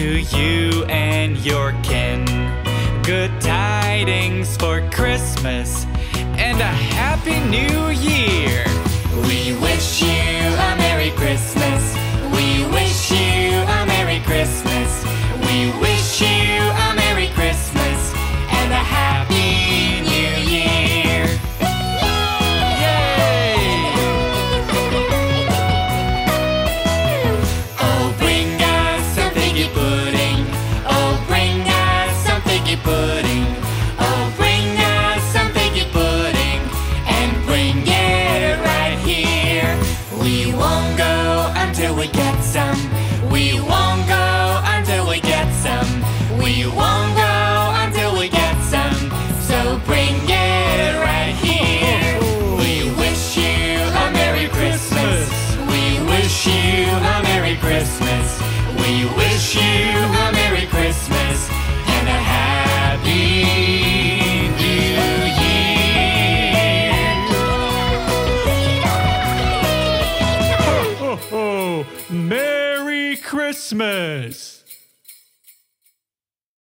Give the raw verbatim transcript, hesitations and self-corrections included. to you and your kin. Good tidings for Christmas and a Happy New Year. We wish you a Merry Christmas. We wish you a Merry Christmas. We wish you a Merry Christmas and a Happy New Year. Yay! Oh, bring us some figgy pudding. Oh, bring us some figgy pudding. Oh, bring us some figgy pudding. And bring it right here. We won't go until we get some. We won't go until we get some. We won't go until we get some. So bring it right here. We wish you a Merry Christmas. We wish you a Merry Christmas. We wish you a Merry Christmas and a Happy New Year. Merry Christmas!